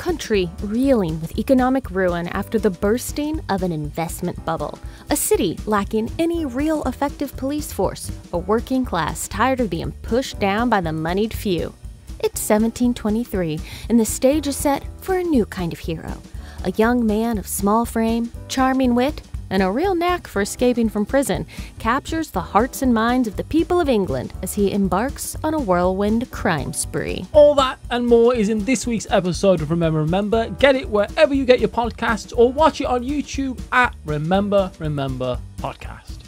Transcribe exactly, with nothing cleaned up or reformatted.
country reeling with economic ruin after the bursting of an investment bubble, a city lacking any real effective police force, a working class tired of being pushed down by the moneyed few. It's seventeen twenty-three, and the stage is set for a new kind of hero, a young man of small frame, charming wit, and a real knack for escaping from prison, captures the hearts and minds of the people of England as he embarks on a whirlwind crime spree. All that and more is in this week's episode of Remember Remember. Get it wherever you get your podcasts or watch it on YouTube at Remember Remember Podcast.